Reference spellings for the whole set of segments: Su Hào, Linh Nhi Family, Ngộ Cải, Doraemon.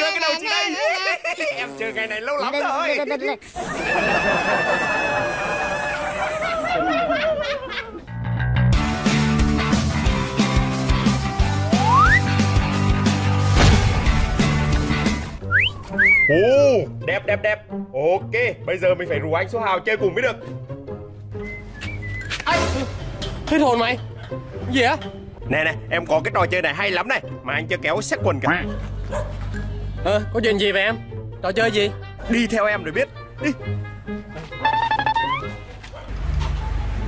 rơi cái đầu chị đây. Em chờ ngày này lâu lắm rồi. Ồ, đẹp đẹp đẹp. Ok, bây giờ mình phải rủ anh Su Hào chơi cùng mới được. Anh hết hồn mày. Cái gì á? Nè nè, em có cái trò chơi này hay lắm này. Mà anh chơi kéo xét quần cả. Có chuyện gì vậy em? Trò chơi gì? Đi theo em rồi biết. Đi.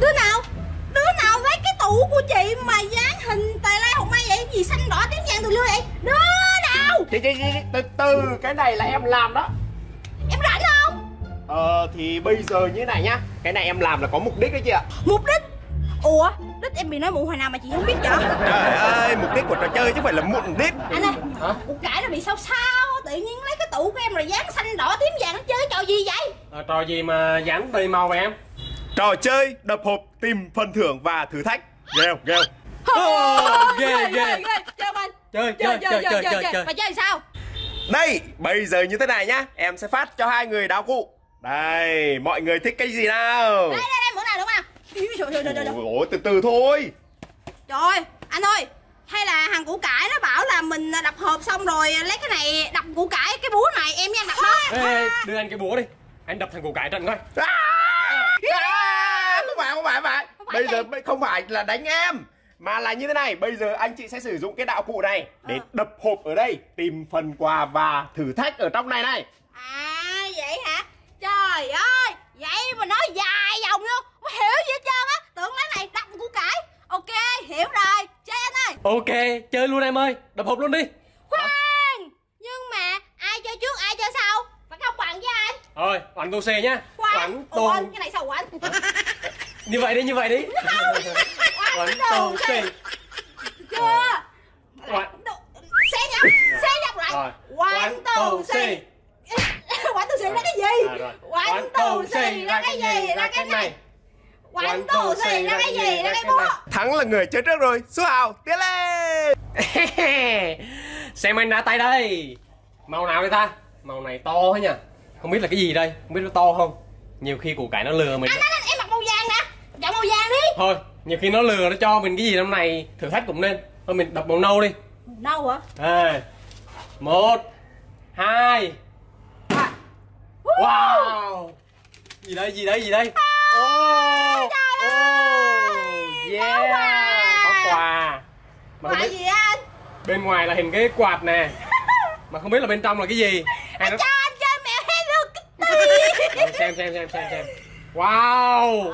Đứa nào lấy cái tủ của chị mà dán hình tài lai hồng mai vậy? Gì xanh đỏ tím vàng từ lưa vậy? Đứa nào? Chị, từ từ, cái này là em làm đó. Em rảnh không? Thì bây giờ như thế này nhá. Cái này em làm là có mục đích đó chị ạ. Mục đích? Ủa? Đích em bị nói mụ hồi nào mà chị không biết vậy? Trời ơi, mục đích của trò chơi chứ không phải là mụn đít. Anh ơi, Ngộ Cải là bị sao? Tự nhiên lấy cái tủ của em rồi dán xanh đỏ tím vàng, nó chơi trò gì vậy? Trò gì mà dán tùy màu vậy em? Trò chơi đập hộp tìm phần thưởng và thử thách. Ghê ghê. Ghê. Chơi. Mà chơi sao? Đây, bây giờ như thế này nhá, em sẽ phát cho hai người đạo cụ. Đây, mọi người thích cái gì nào? Đây, món nào đúng không? Ôi, từ từ thôi. Trời, anh ơi, hay là thằng Ngộ Cải nó bảo là mình đập hộp xong rồi lấy cái này đập Ngộ Cải, cái búa này em với anh đập nó. Ê, đưa anh cái búa đi, anh đập thằng Ngộ Cải trận coi. Không phải. Bây giờ không phải là đánh em, mà là như thế này. Bây giờ anh chị sẽ sử dụng cái đạo cụ này để đập hộp ở đây, tìm phần quà và thử thách ở trong này này. À, vậy hả? Trời ơi, vậy mà nói dài dòng luôn, không hiểu gì hết trơn á. Tưởng lấy này đập Ngộ Cải. Ok, hiểu rồi, chơi anh ơi. Ok, chơi luôn em ơi, đập hộp luôn đi. Khoan, nhưng mà ai chơi trước ai chơi sau? Phải không bằng với anh? Rồi, bằng tô xe nhá. Khoan, cái này sao của anh? Như vậy đi. Quán tô xe. Chưa. Xe nhập lại. Quán tô xe. Quán tù xì là cái gì? Quán tù xì là cái gì? Là cái này. Quán tù xì là cái gì? Là cái búa. Thắng là người chơi trước rồi. Su Hào tiến lên. Xem anh đã tay đây. Màu nào đây ta? Màu này to thế nhỉ? Không biết là cái gì đây? Không biết nó to không? Nhiều khi Ngộ Cải nó lừa mình. Anh em mặc màu vàng đã. Chọn màu vàng đi. Thôi, nhiều khi nó lừa, nó cho mình cái gì năm này thử thách cũng nên. Thôi mình đập màu nâu đi. Nâu hả? À, 1, 2. Wow! Gì đây? Trời ơi! Yeah! Có quà! Mà không biết gì anh? Bên ngoài là hình cái quạt nè. Mà không biết là bên trong là cái gì? Hay nó... Cho anh chơi mẹ Hello Kitty! Xem. Wow!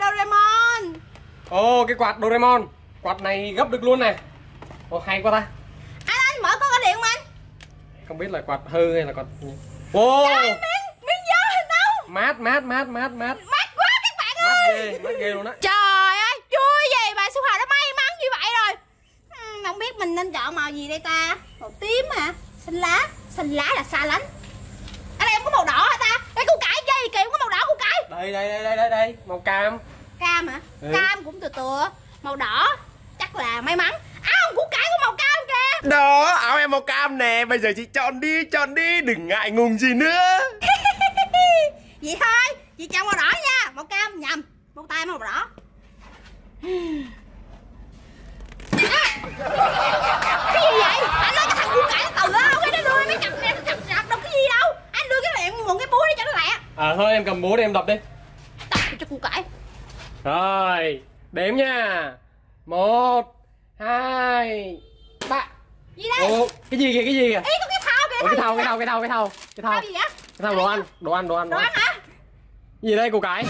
Doraemon! Cái quạt Doraemon. Quạt này gấp được luôn nè. Hay quá ta. Anh mở có cái điện mà anh. Không biết là quạt hư hay là quạt... Mát quá các bạn ơi. Mát ghê luôn á. Trời ơi, vui gì mà Su Hào đã may mắn như vậy rồi. Không biết mình nên chọn màu gì đây ta? Màu tím hả? Xanh lá là xa lánh. Ở đây không có màu đỏ hả ta? Đây Ngộ Cải chơi kìa, không có màu đỏ Ngộ Cải. Đây, màu cam. Cam hả? Ừ. Cam cũng từ. Màu đỏ chắc là may mắn. Áo Ngộ Cải có màu cam kìa. Đó, áo em màu cam nè, bây giờ chị chọn đi, đừng ngại ngùng gì nữa. Vậy thôi, chị chọn màu đỏ nha. Màu cam nhầm, màu tay màu đỏ. Cái gì vậy? Anh nói cái thằng Ngộ Cải nó từ á, không cái nó đưa mấy cặp này, cặp đâu cái gì đâu. Anh đưa cái miệng một cái búa đi cho nó lẹ. Thôi em cầm búa đi em đập đi. Đập cho Ngộ Cải. Rồi, đếm nha. 1, 2, 3. Gì đây? Cái gì kìa? Ý có cái thau kìa. Cái thau. Thau gì vậy? Sao đồ ăn hả? Gì đây Ngộ Cải?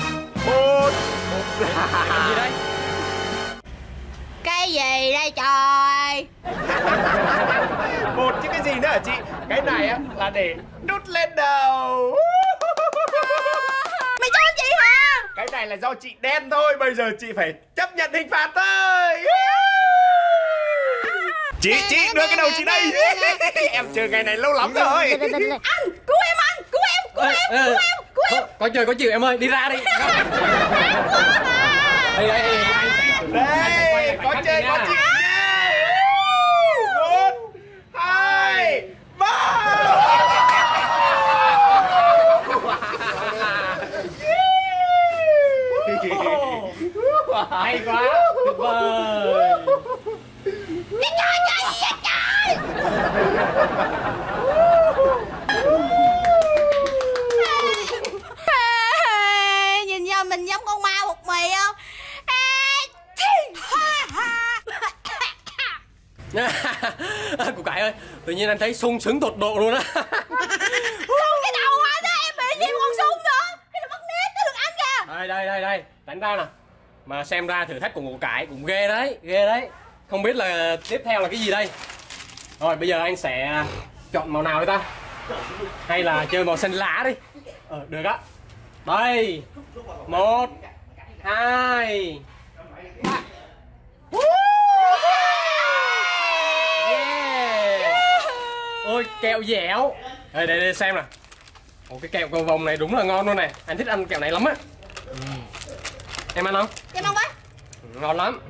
Gì đây? Cái gì đây trời? Bột chứ cái gì nữa hả chị? Cái này á là để đút lên đầu. Mày cho chị hả? Cái này là do chị đen thôi, bây giờ chị phải chấp nhận hình phạt thôi. Chị đưa cái đầu chị đây. Em chờ ngày này lâu lắm rồi. Anh cứu em. Cứu em. Có trời có chịu em ơi, đi ra đi. Đây, có chơi có chịu. 1, 2, 3. Hay quá, tuyệt vời. Trời! Nhìn nhau mình giống con ma bột mì không? Cô Cải ơi, tự nhiên anh thấy sung sướng tột độ luôn á. Sung cái đầu anh á, em bị gì mà còn sung nữa. Cái nó mất nét nó được ăn kìa. Đây, đánh ra nè. Mà xem ra thử thách của Ngộ Cải cũng ghê đấy. Không biết là tiếp theo là cái gì đây. Rồi bây giờ anh sẽ chọn màu nào đây ta? Hay là chơi màu xanh lá đi. Được á. Đây. 1, 2, 3. Ôi kẹo dẻo. Đây xem nè. Ủa, cái kẹo cầu vồng này đúng là ngon luôn nè. Anh thích ăn kẹo này lắm á. Em ăn không? Em ăn quá. Ngon lắm.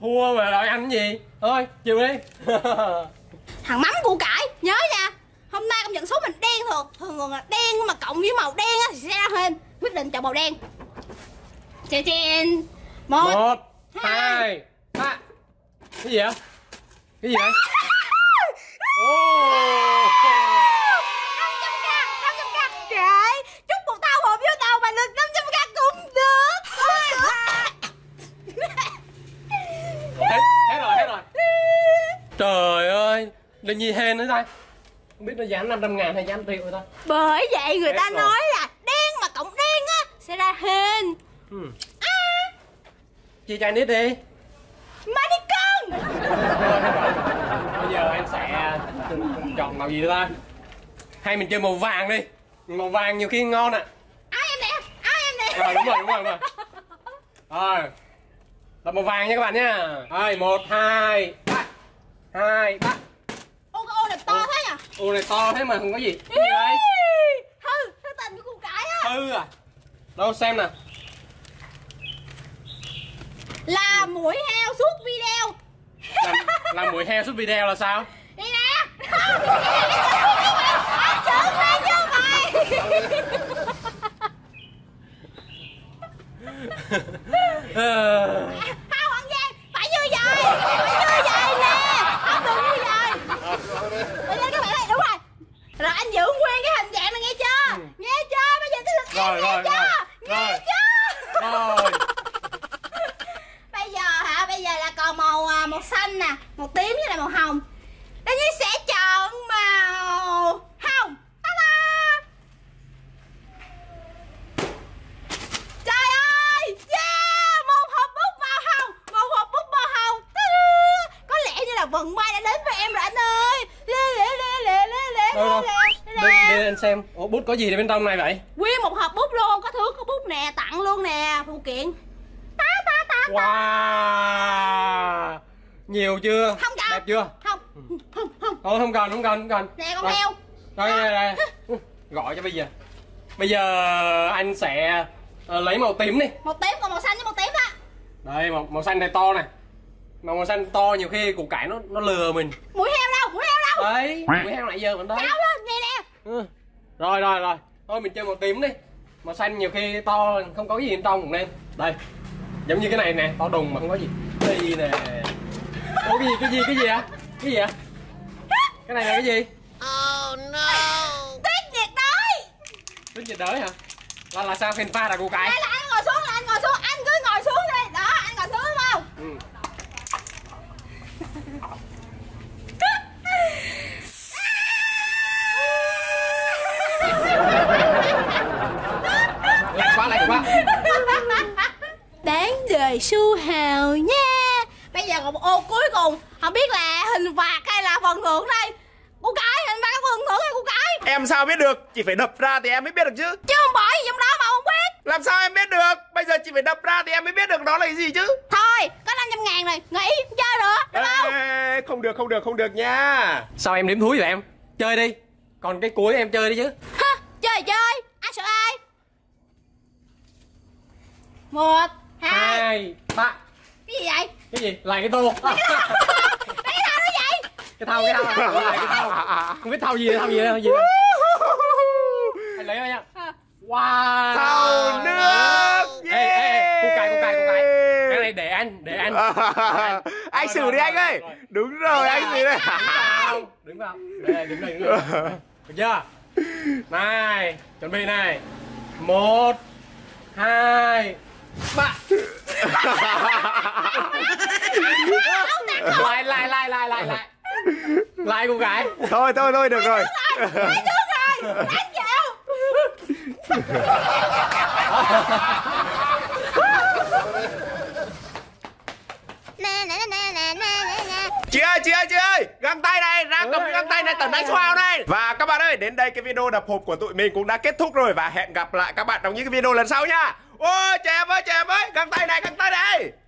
Thua mà đòi ăn gì. Thôi chịu đi. Thằng mắm Ngộ Cải nhớ nha. Hôm nay công nhận số mình đen thôi. Thường thường là đen mà cộng với màu đen thì sẽ ra thêm. Quyết định chọn màu đen. Chè chè. 1, 2, 3. Cái gì vậy? Cái gì vậy? Oh. 500k. Trời, chúc một tao hộp vô tàu mà được 500k cũng được. Hết rồi. Trời ơi, Linh Nhi hên nữa ta. Không biết nó giảm 500.000 hay giảm triệu người ta. Bởi vậy người ta nói là đen mà cộng đen á sẽ ra hên. Chia cho anh ít đi. Bây giờ em sẽ chọn màu gì nữa ta? Hay mình chơi màu vàng đi. Màu vàng nhiều khi ngon ạ. Áo em nè. Đúng rồi. Rồi. Đọc màu vàng nha các bạn nha. Rồi, 1, 2, 3. Ô này to thế nhỉ? Ô này to thế mà không có gì. Cái gì đấy? Thư tình của Ngộ Cải á. Thư à? Đâu xem nè. Là mũi heo suốt video. Là mũi heo suốt video là sao? Đi nè. Tao ăn gian. Phải như vậy nè. Không được như vậy. Bây giờ các bạn thấy đúng rồi. Rồi anh giữ nguyên cái hình dạng này nghe chưa? Bây giờ tới lượt em nghe chưa? Bây giờ là còn màu xanh nè, màu tím với lại màu hồng. Đương nhiên sẽ chọn màu hồng. Trời ơi, yeah, một hộp bút màu hồng. Có lẽ như là vận may đã đến với em rồi anh ơi. Để anh xem. Ủa, bút có gì bên trong này vậy? Nguyên một hộp bút luôn, có thước, có bút nè, tặng luôn nè, phụ kiện. Wow, nhiều chưa? Không cần. Đẹp chưa? Không. Thôi không cần. Nè con heo. Đây. Gọi cho bây giờ. Bây giờ anh sẽ lấy màu tím đi. Màu tím còn màu xanh với màu tím á. Đây màu xanh này to nè. Màu xanh to nhiều khi Ngộ Cải nó lừa mình. Mũi heo đâu? Đấy, mũi heo nãy giờ mình thấy. Cao lên vậy nè. Rồi. Thôi mình chơi màu tím đi. Màu xanh nhiều khi to không có cái gì bên trong cũng nên. Đây. Giống như cái này nè, to đùng mà không có gì. Cái gì nè. Ủa cái gì ạ? Cái này là cái gì? Oh no. Tuyết nhiệt đới hả? Là sao phèn pha là Ngộ Cải? Đây là anh ngồi xuống, anh cứ ngồi xuống đây. Đó, anh ngồi xuống đúng không? Lạnh quá. Đáng đời Su Hào nha. Bây giờ còn một ô cuối cùng. Không biết là hình phạt hay là phần thưởng đây. Ngộ Cải, hình phạt có phần thưởng hay Ngộ Cải? Em sao biết được, chị phải đập ra thì em mới biết được chứ. Chứ không bỏ gì trong đó mà không biết. Làm sao em biết được, bây giờ chị phải đập ra thì em mới biết được đó là cái gì chứ. Thôi, có 500.000 rồi, nghỉ, không chơi nữa, đúng không? Không được nha. Sao em đếm thúi vậy em? Chơi đi, còn cái cuối em chơi đi chứ. Ha, chơi, ai sợ ai. 1, 2, 3. Cái gì vậy? Cái gì? Là cái tô. Cái thau nó vậy? Cái thau. Không biết thau gì. Anh lấy ra nha. Wow. Thau anh. Anh xử đi anh ơi. Đúng rồi, anh xử đây. Đứng vào. Đây, đứng đây. Được chưa? Này, chuẩn bị này. 1, 2, 3. Lại. Lại cô gái. Thôi, được rồi. Anh chịu. Chị ơi, chị ơi, găng tay này, ra cầm cái găng tay này, tẩn đánh Su Hào này. Và các bạn ơi, đến đây cái video đập hộp của tụi mình cũng đã kết thúc rồi. Và hẹn gặp lại các bạn trong những cái video lần sau nha. Ôi, trẻ em ơi, găng tay này,